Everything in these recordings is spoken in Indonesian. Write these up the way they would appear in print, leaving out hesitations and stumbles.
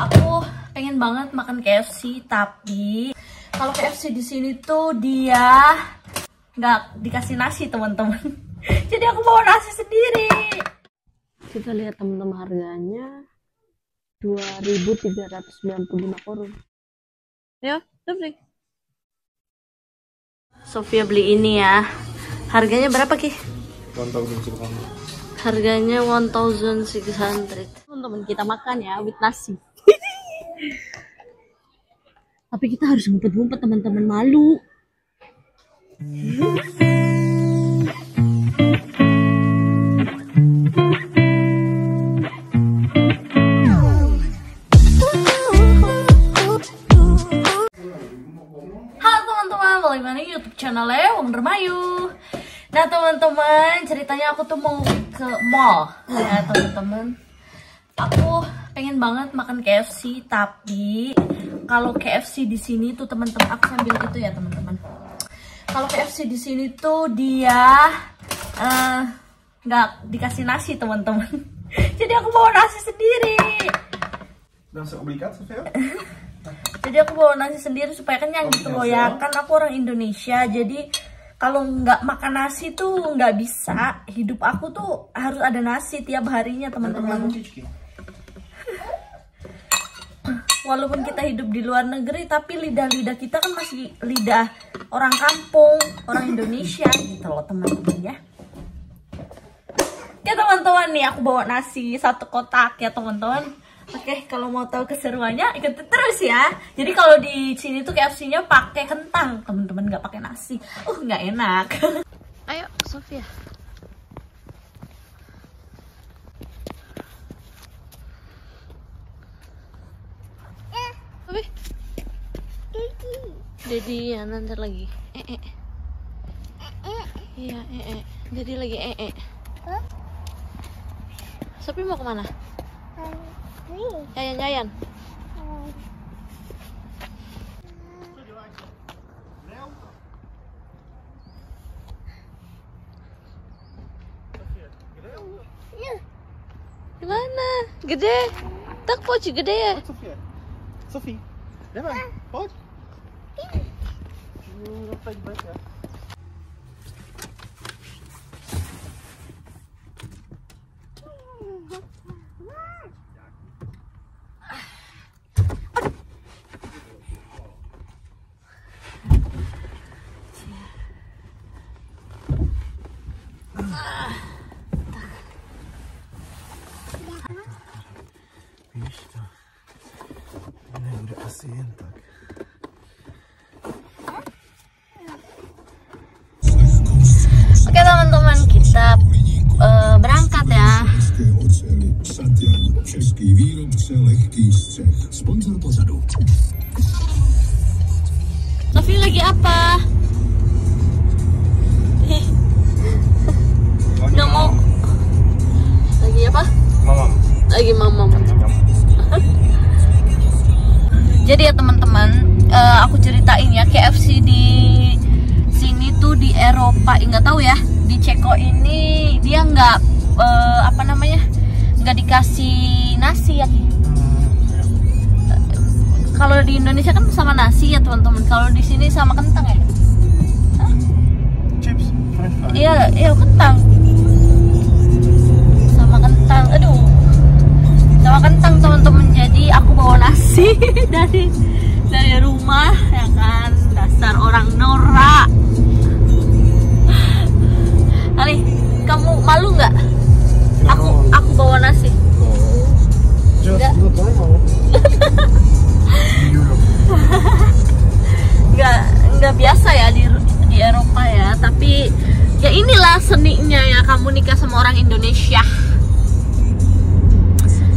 Aku pengen banget makan KFC, tapi kalau KFC di sini tuh dia nggak dikasih nasi, teman-teman. Jadi aku bawa nasi sendiri. Kita lihat teman-teman harganya 2.395 koron. Ya, beli. Sofia beli ini ya. Harganya berapa, Ki? 1.600. Harganya 1.600. Teman-teman, kita makan ya with nasi. Tapi kita harus ngumpet-ngumpet, teman-teman, malu. Halo teman-teman, balik lagi YouTube channelnya Wondermayu. Nah teman-teman, ceritanya aku tuh mau ke mall ya teman-teman. Aku pengen banget makan KFC, tapi kalau KFC di sini tuh teman-teman, aku sambil itu ya teman-teman. Kalau KFC di sini tuh dia nggak dikasih nasi, teman-teman. Jadi aku bawa nasi sendiri. Jadi aku bawa nasi sendiri supaya kenyang gitu loh ya. Kan aku orang Indonesia, jadi kalau nggak makan nasi tuh nggak bisa. Hidup aku tuh harus ada nasi tiap harinya, teman-teman. Walaupun kita hidup di luar negeri, tapi lidah-lidah kita kan masih lidah orang kampung, orang Indonesia gitu loh, teman-teman ya. Ya teman-teman, nih aku bawa nasi satu kotak ya teman-teman. Oke, kalau mau tahu keseruannya ikuti terus ya. Jadi kalau di sini tuh KFC-nya pakai kentang, teman-teman, nggak pakai nasi. Nggak enak. Ayo, Sofia. Abi. Jadi ya nanti lagi. Iya, Jadi lagi Sofia mau kemana? Jayan-jayan. Gimana? Gede? Tak poci gede ya? Sofi. Depan. Poci. Oke teman-teman, kita berangkat ya. Sofi lagi apa? Udah mau. Lagi apa? Mamam. Lagi mamam. Jadi ya teman-teman, aku ceritain ya, KFC di sini tuh di Eropa, nggak tahu ya, di Ceko ini dia nggak nggak dikasih nasi ya. Kalau di Indonesia kan sama nasi ya teman-teman, kalau di sini sama kentang ya. Chips, french fries. Iya, iya kentang. Sama kentang, aduh. Sama kentang teman-teman, jadi aku bawa nasi dari rumah ya kan, dasar orang norak. Ali, kamu malu nggak? Aku bawa nasi. Enggak. Nggak biasa ya di Eropa ya, tapi ya inilah seninya ya, kamu nikah sama orang Indonesia.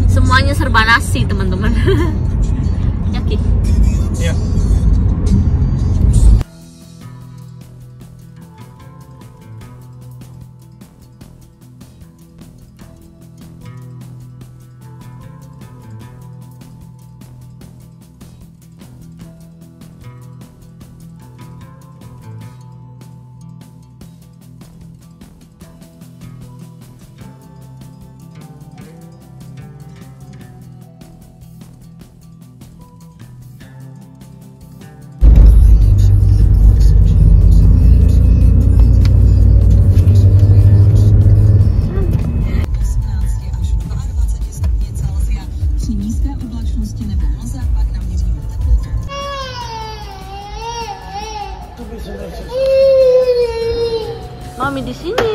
Semuanya serba nasi, teman-teman. Yakin? Iya. kami di sini.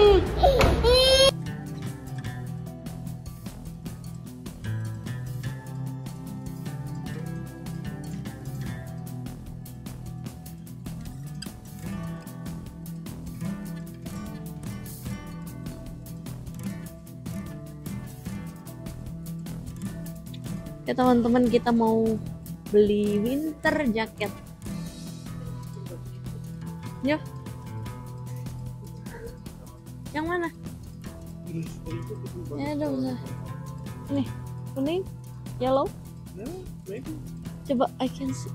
Ya teman-teman, kita mau beli winter jacket. Ya. Yang mana? Ya udah usah. Nih, kuning, yellow. Coba I can see.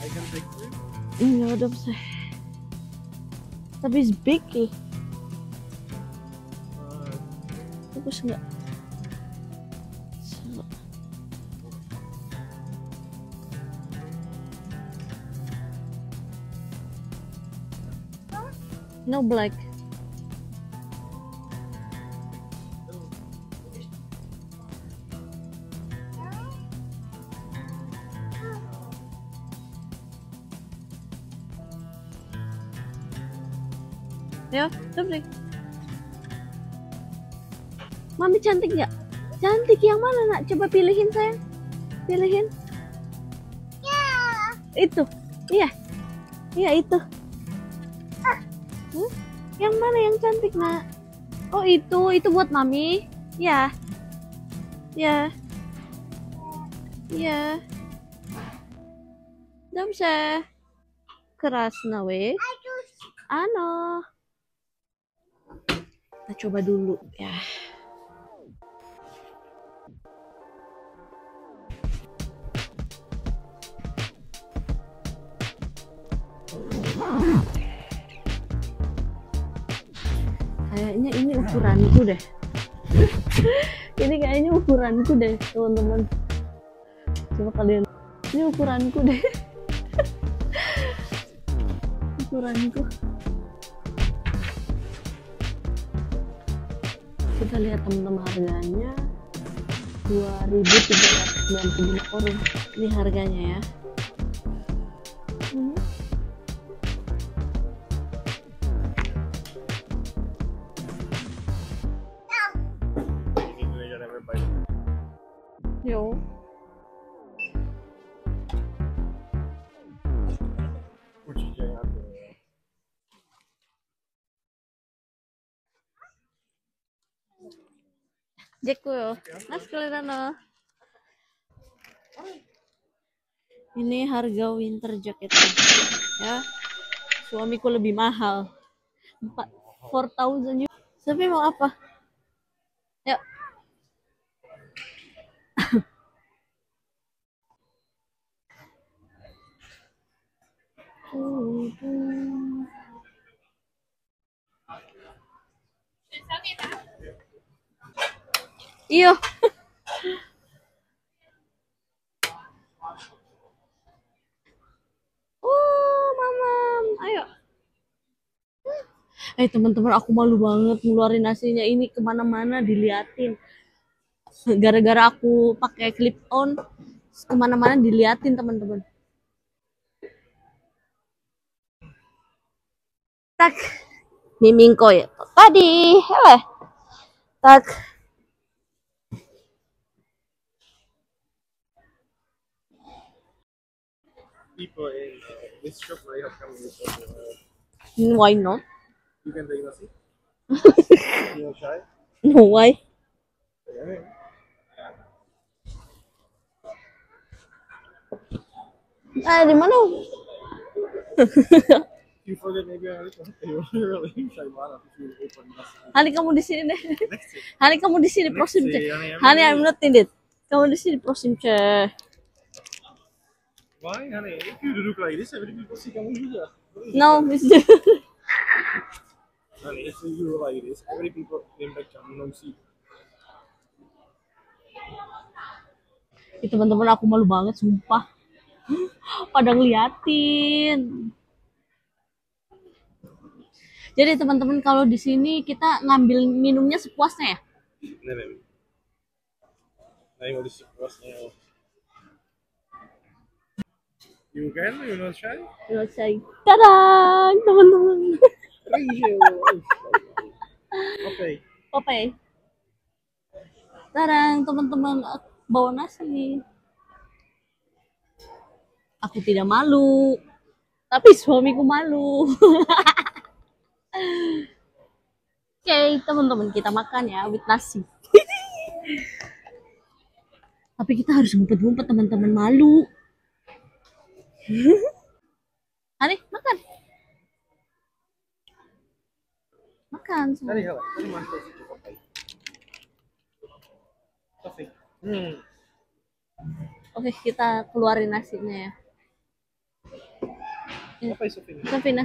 I can take it. Ya udah usah. Tapi it's big ya. Bagus enggak? No black. Ayo, coba. Mami cantik nggak? Cantik yang mana nak? Coba pilihin sayang. Pilihin. Ya. Itu. Iya. Iya itu. Yang mana yang cantik nak? Oh itu buat mami. Ya, ya, ya. Damsah, keras nawe. Ano. Kita coba dulu ya. Kayaknya ini ukuranku deh. Ini kayaknya ukuranku deh, teman-teman. Coba kalian. Ini ukuranku deh. Ukuranku. Kita lihat teman-teman harganya. 2.395 koron. Ini harganya ya. Yo. Ceko. Mas kelirano. Ini harga winter jacket ya. Suamiku lebih mahal. 4.000. Tapi mau apa? Yuk. Iya. Mamam, ayo. Teman-teman, aku malu banget ngeluarin nasinya ini kemana-mana diliatin. Gara-gara aku pakai clip on, kemana-mana diliatin teman-teman. Tak mimingko ya tadi, heh. Tak. People in this shop may have come with us. Why not? You can take us. You shy? No why? Di mana? Hani kamu di sini deh. Hani kamu di sini prosim cek. Hani I'm not in it. Kamu di sini prosim cek. Why Hani? If you duduk like this, every people see kamu juga. No, mister. Hani, if you do like this, every people impact kamu see. Teman-teman, aku malu banget sumpah. Pada ngeliatin. Jadi teman-teman, kalau di sini kita ngambil minumnya sepuasnya ya. Nah, sepuasnya. You can, you know, shy. Tadang, teman-teman. Oke. Oke. Sekarang teman-teman bawa nasi. Aku tidak malu, tapi suamiku malu. Oke, teman-teman, kita makan ya with nasi. Tapi kita harus ngumpet-ngumpet, teman-teman, malu. Ari, makan. Makan. Oke, kita keluarin nasinya ya. Apa isu Pina? Isu Pina.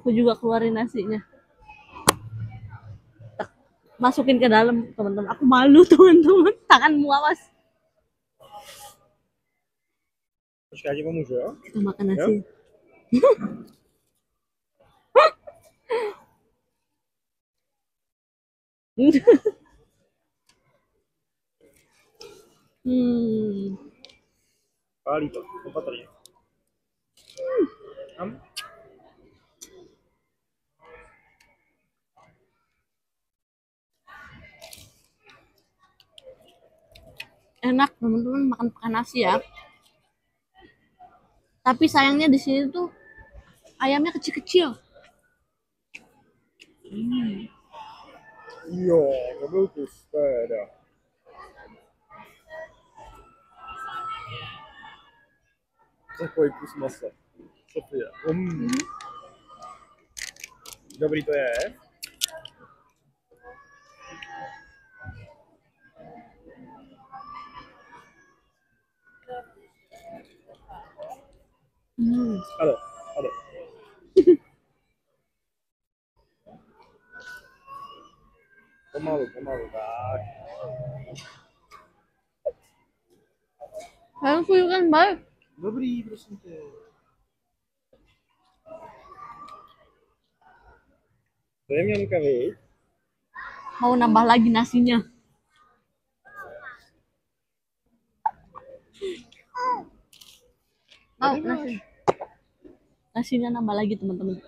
Aku juga keluarin nasinya. Masukin ke dalam, teman-teman. Aku malu, teman-teman. Tanganmu awas. Kita makan nasi. Ya. Enak, teman-teman, makan pakai nasi ya. Tapi sayangnya di sini tuh ayamnya kecil-kecil. Iya, bagus ada. Ceko itu semasa. Sophia. Dobri to je. Halo. Pomalu, tak. Kalian kuyukan baik. Dobri, prosím tě. Premium kali. Mau nambah lagi nasinya. Mau nasi. Nasinya nambah lagi, teman-teman.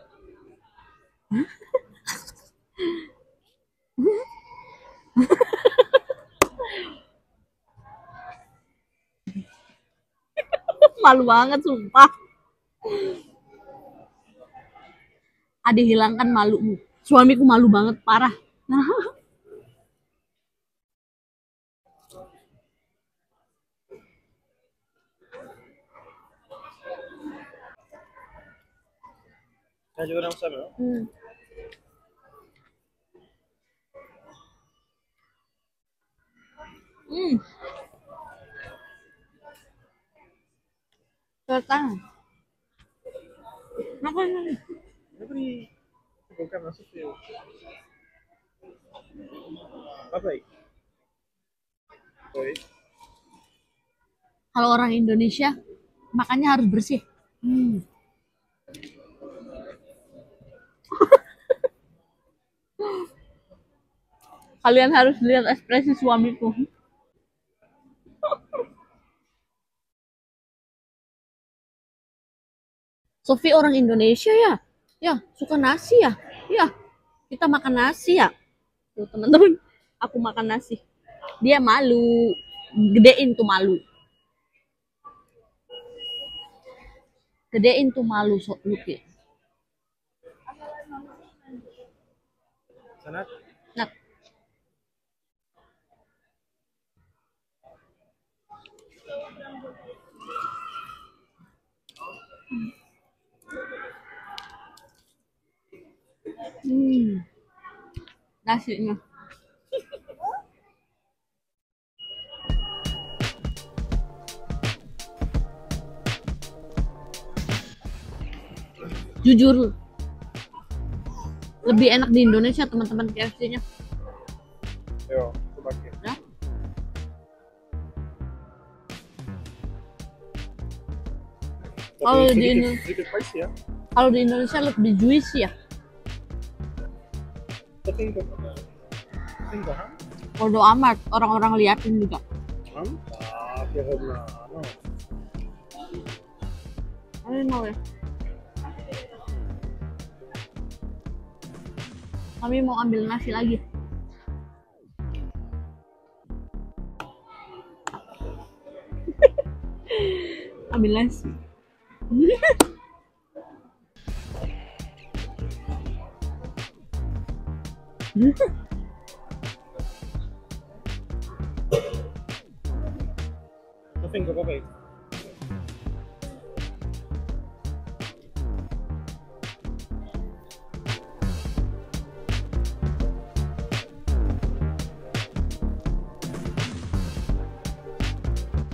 Malu banget, sumpah. Ade, hilangkan malumu. Suamiku malu banget, parah. Kalau orang Indonesia makannya harus bersih. Kalian harus lihat ekspresi suamiku. Sophie orang Indonesia ya? Ya, suka nasi ya? Ya, kita makan nasi ya? Tuh, teman-teman, aku makan nasi. Dia malu. Gedein tuh malu, Sophie. Sangat. Nasinya. Jujur lebih enak di Indonesia, teman-teman, KFC-nya. Yo, coba kita. Ya? Kalau di Indonesia lebih juicy ya. Bodo amat, orang-orang liatin juga. Kami mau ambil nasi lagi. Ambil nasi. Nothing to go back.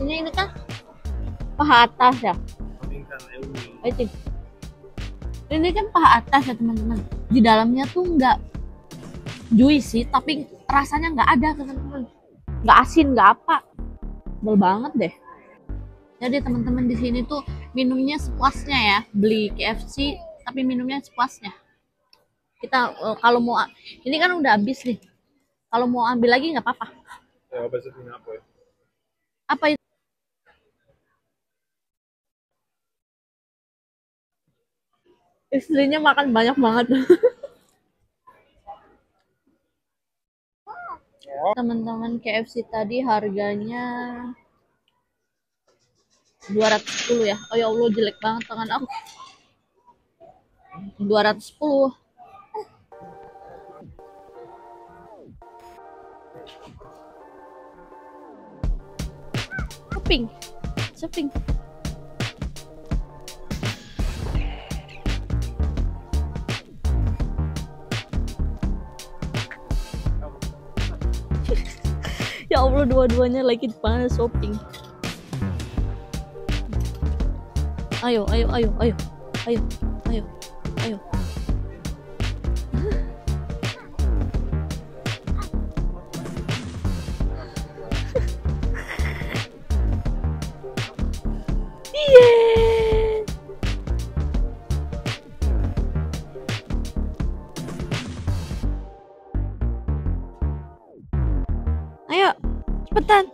Ini kan paha atas ya. Ini kan paha atas ya teman-teman. Di dalamnya tuh nggak juicy, tapi rasanya nggak ada teman-teman. Nggak asin, nggak apa. Bel banget deh. Jadi teman-teman di sini tuh minumnya sepuasnya ya. Beli KFC tapi minumnya sepuasnya. Kita kalau mau, ini kan udah habis nih. Kalau mau ambil lagi nggak apa-apa. Ya, apa itu? Istrinya makan banyak banget. Teman-teman, KFC tadi harganya 210 ya. Oh ya Allah, jelek banget tangan aku. 210. Shopping. Shopping. Ya Allah, dua-duanya lagi panas shopping. Ayo, ayo, ayo, ayo, ayo, ayo, ayo. Yeah. Ayo, cepetan.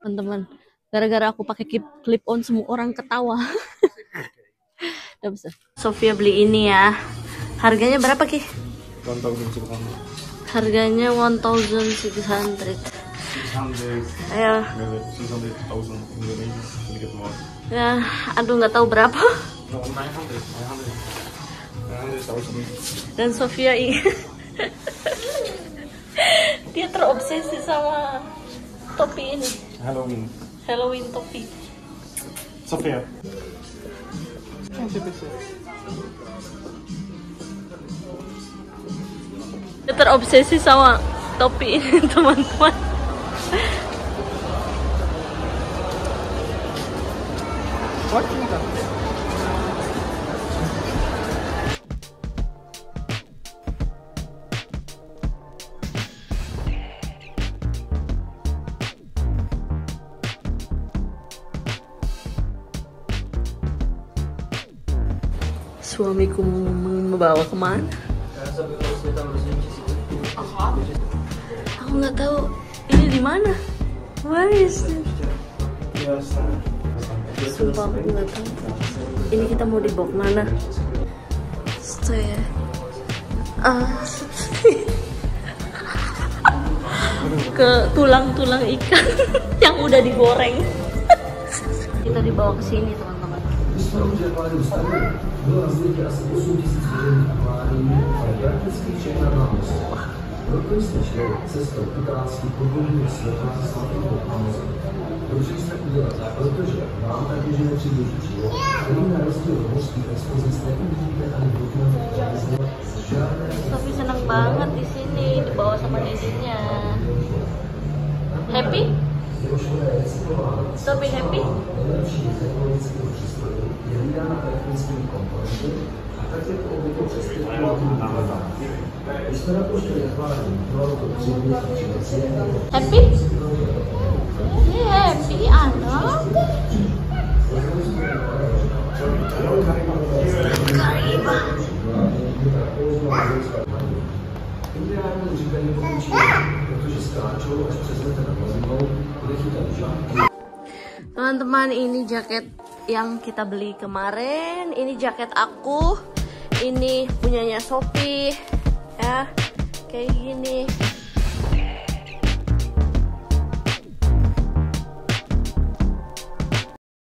Teman-teman, gara-gara aku pakai clip on semua orang ketawa. Udah besar. Sofia beli ini ya. Harganya berapa, Ki? 1,600. Harganya 1,600. Ayo. Ya, aduh nggak tahu berapa. Dan Sofia dia terobsesi sama topi ini. Halloween. Halloween topi. Sofia. Terobsesi sama topi ini teman-teman. Suamiku membawa kemana? Aku nggak tahu ini di mana. Where is it? Sumpah aku nggak tahu. Ini kita mau dibawa kemana? Stay. Ke tulang-tulang ikan yang udah digoreng. Kita dibawa ke sini teman-teman. Tapi senang banget di sini dibawa sama dedenya. Happy? Sophie happy? Happy? Happy anak. Kariba. Teman-teman, ini jaket yang kita beli kemarin. Ini jaket aku, ini punyanya Shopee ya, kayak gini.